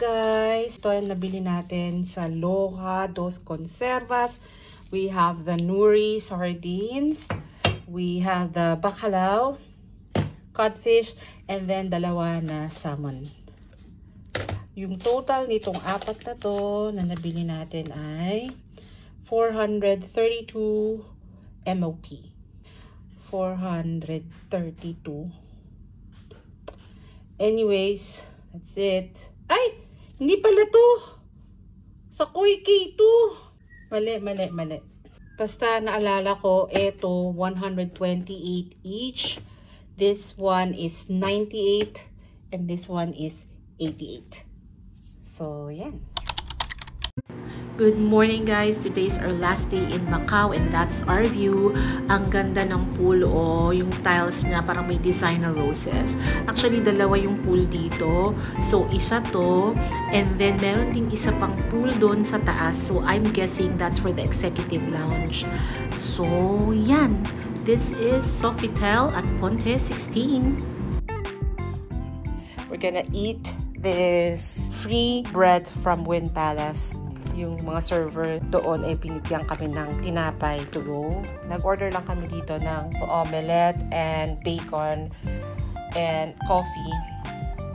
Guys, ito yung nabili natin sa Rua dos Conservas. We have the nuri sardines, we have the bacalao, codfish, and then dalawa na salmon. Yung total nitong apat na to na nabili natin ay 432 MOP. 432. Anyways, that's it. Ay! Hindi pala to. Sa Koike ito. Mali. Basta naalala ko, ito 128 each. This one is 98 and this one is 88. So, yan. Good morning guys! Today's our last day in Macau and that's our view. Ang ganda ng pool, oh, yung tiles niya parang may designer roses. Actually, dalawa yung pool dito. So, isa to. And then, meron ding isa pang pool doon sa taas. So, I'm guessing that's for the executive lounge. So, yan! This is Sofitel at Ponte 16. We're gonna eat this free bread from Wynn Palace. Yung mga server doon ay binigyan kami ng tinapay to go. Nag-order lang kami dito ng omelette and bacon and coffee.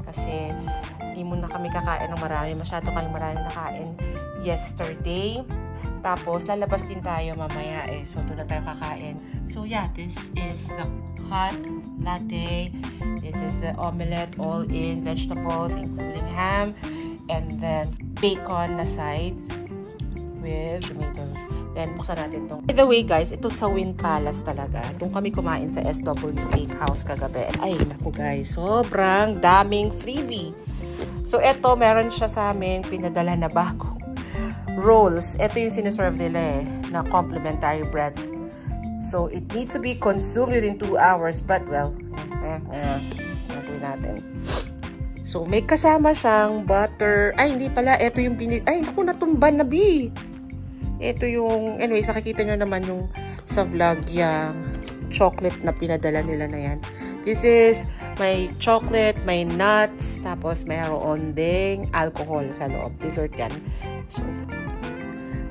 Kasi hindi muna kami kakain ng marami. Masyado kami marami nakain yesterday. Tapos lalabas din tayo mamaya eh. So doon na tayo kakain. So yeah, this is the hot latte. This is the omelette all in vegetables including ham. And then bacon na sides with tomatoes. Then, buksan natin itong. By the way, guys, ito sa Wynn Palace talaga. Doon kami kumain sa SW Steakhouse kagabi. Ay, naku guys, sobrang daming freebie. So, ito, meron siya sa amin, pinadala na bagong rolls. Ito yung sineserve nila eh, na complimentary breads. So, it needs to be consumed within 2 hours, but well, natin natin. So, may kasama siyang butter. Ay, hindi pala. Ito yung binig. Ay, naku, natumban na, B. Ito yung, anyways, makikita nyo naman yung sa vlog yung chocolate na pinadala nila na yan. This is, may chocolate, may nuts, tapos mayroon ding alcohol sa loob. Dessert yan.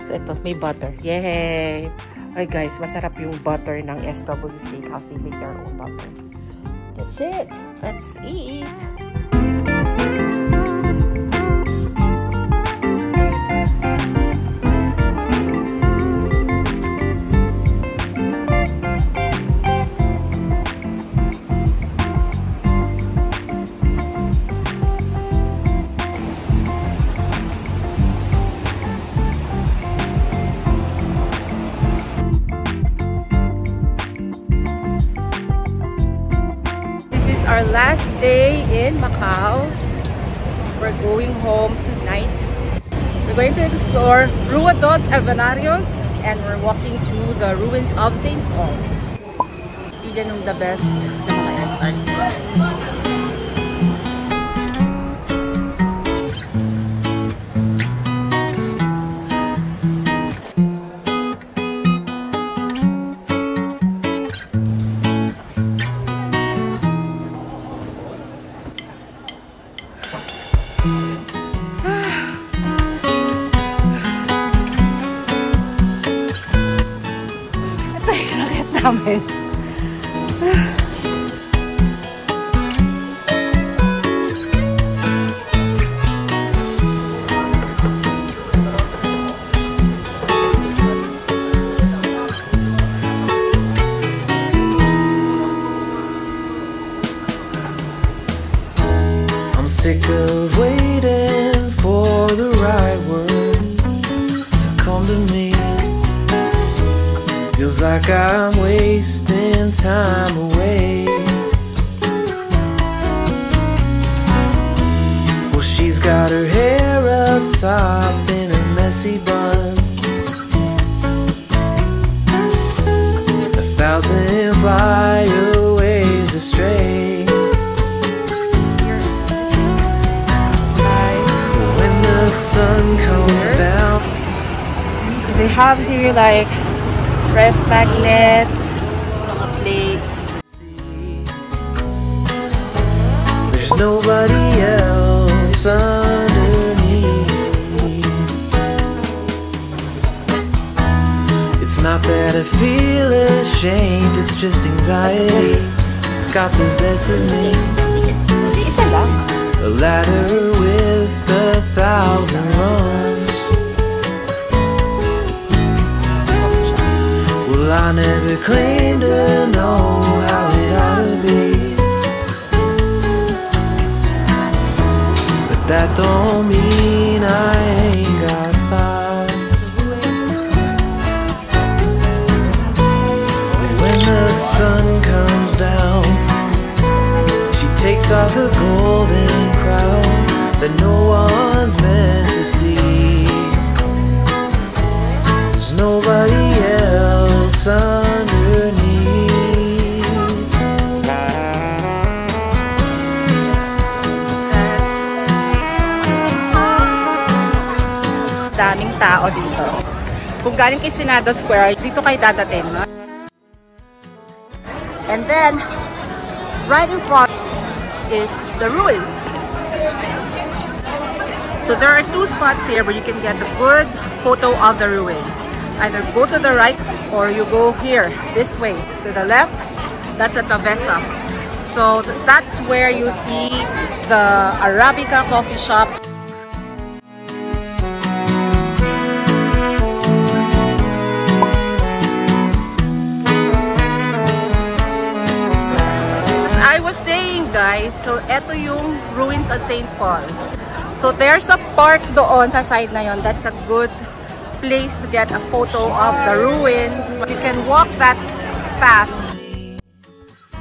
So ito, may butter. Yay! Ay, guys, masarap yung butter ng SW Steakhouse. They make their own butter. That's it. Let's eat! Our last day in Macau. We're going home tonight. We're going to explore Rua dos Ervanarios and we're walking to the ruins of St. Paul. Iyan yung the best ng mga entrance. excited. I'm sick of waiting for the right word to come to me. Feels like I'm wasting time away. Well, she's got her hair up top in a messy bun. 1,000 flyaways astray. When the sun comes down, they have here like ref magnet, mga plates. There's nobody else underneath. It's not that I feel ashamed, it's just anxiety. It's got the best of me. A ladder with 1,000 rungs. I never claimed to know how it ought to be, but that don't mean I ain't got thoughts. But when the sun comes down, she takes off her golden crown that no one's meant to see. There's nobody else underneath. Daming tao dito. Kung galing kay Senado Square, dito kayo dadating. And then, right in front is the ruins. So there are two spots here where you can get a good photo of the ruins. Either go to the right or you go here, this way, to the left. That's a Travessa. So that's where you see the Arabica coffee shop. As I was saying, guys, so eto yung Ruins of St. Paul. So there's a park doon sa side na yon. That's a good place to get a photo of the ruins. You can walk that path.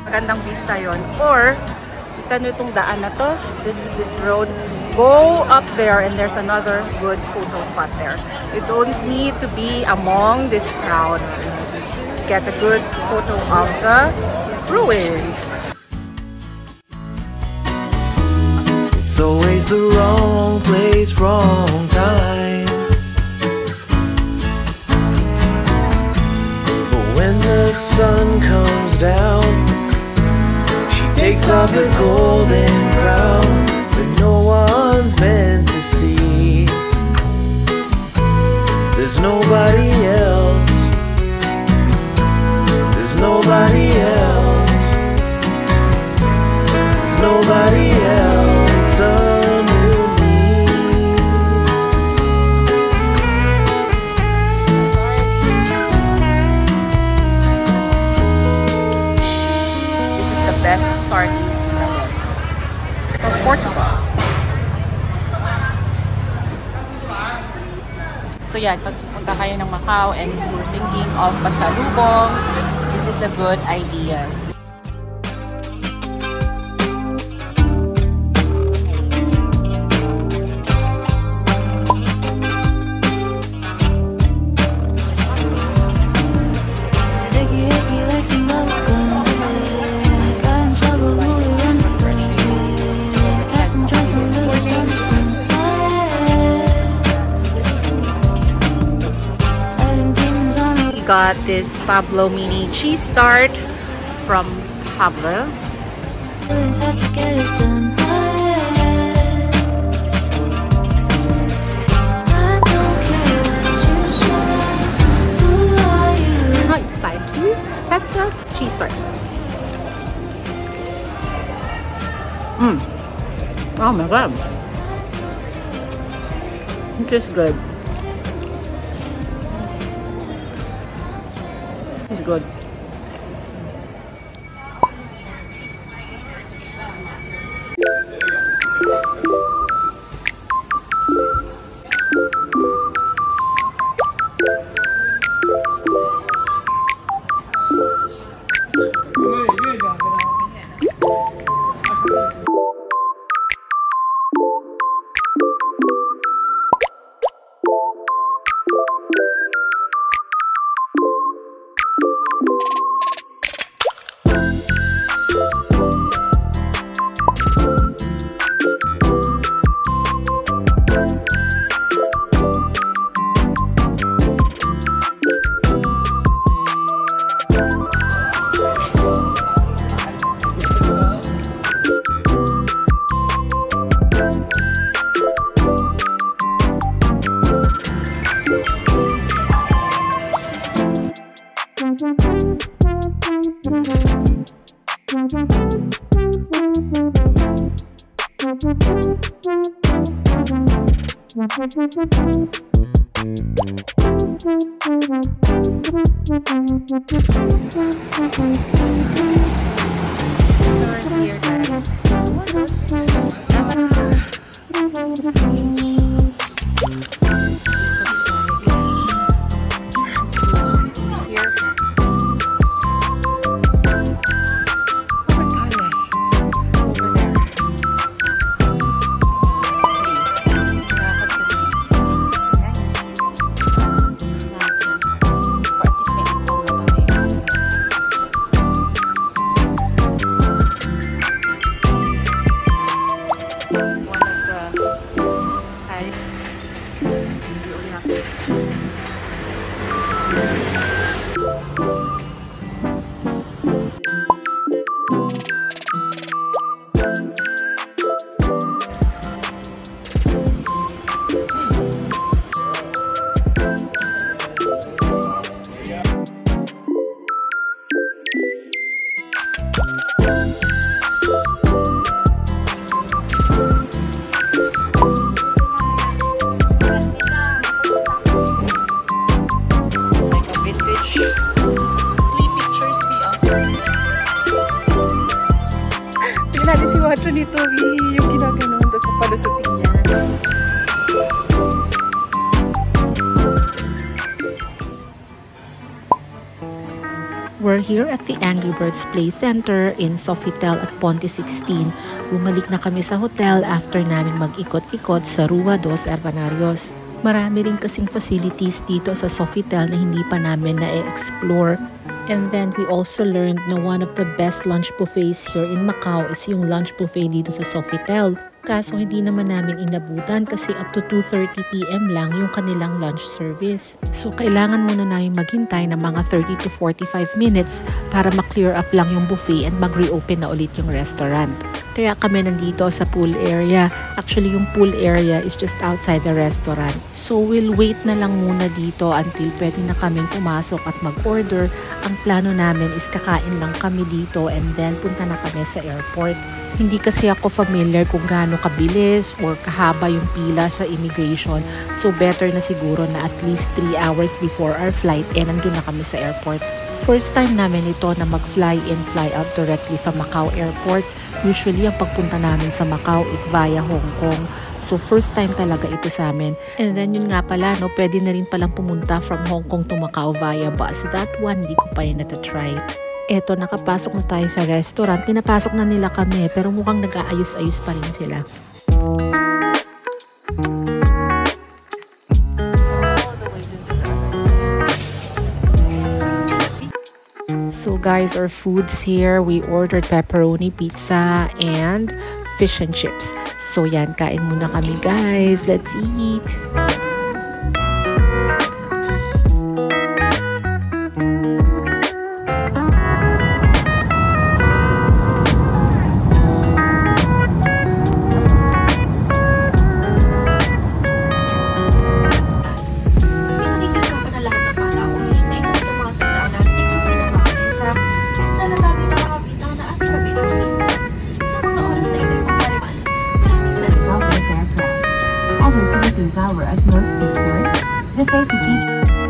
Magandang vista yon. Or, kita nyo itong daan na to. This is this road. Go up there and there's another good photo spot there. You don't need to be among this crowd. Get a good photo of the ruins. It's always the wrong place, wrong time. When the sun comes down, she takes off her golden crown that no one's meant to see. There's nobody else. There's nobody else. There's nobody else under me. Best sardine from Portugal. So yeah, pag pupunta kayo ng Macau and you're thinking of pasalubong, this is a good idea. Got this Pablo mini cheese tart from Pablo. Not excited. Tesla cheese stir. Oh my god, it's just good. This is good. We're here at the Angry Birds Play Center in Sofitel at Ponte 16. Bumalik na kami sa hotel after namin mag-ikot-ikot sa Rua dos Ervanarios. Marami rin kasing facilities dito sa Sofitel na hindi pa namin na-explore. And then we also learned na one of the best lunch buffets here in Macau is yung lunch buffet dito sa Sofitel. Kaso hindi naman namin inabutan kasi up to 2:30 p.m. lang yung kanilang lunch service. So kailangan muna namin maghintay ng mga 30 to 45 minutes para ma-clear up lang yung buffet and mag-reopen na ulit yung restaurant. Kaya kami nandito sa pool area. Actually yung pool area is just outside the restaurant. So we'll wait na lang muna dito until pwede na kaming pumasok at mag-order. Ang plano namin is kakain lang kami dito and then punta na kami sa airport. Hindi kasi ako familiar kung gaano kabilis or kahaba yung pila sa immigration. So better na siguro na at least 3 hours before our flight eh nandun na kami sa airport. First time namin ito na mag-fly in, fly out directly sa Macau Airport. Usually ang pagpunta namin sa Macau is via Hong Kong. So first time talaga ito sa amin. And then yun nga pala, no, pwede na rin palang pumunta from Hong Kong to Macau via bus. That one, di ko pa yun natatry. Eto, nakapasok na tayo sa restaurant. Pinapasok na nila kami pero mukhang nag-aayos-ayos pa rin sila. So guys, our foods here, we ordered pepperoni pizza and fish and chips. So yan, kain muna kami guys. Let's eat! roasted dessert, the safety feature.